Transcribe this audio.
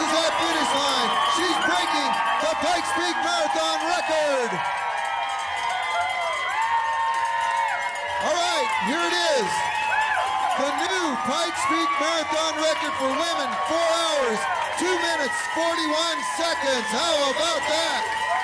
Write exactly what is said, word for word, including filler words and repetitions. crosses that finish line. She's breaking the Pikes Peak Marathon record. All right, here it is. The new Pikes Peak Marathon record for women, four hours, two minutes, forty-one seconds. How about that?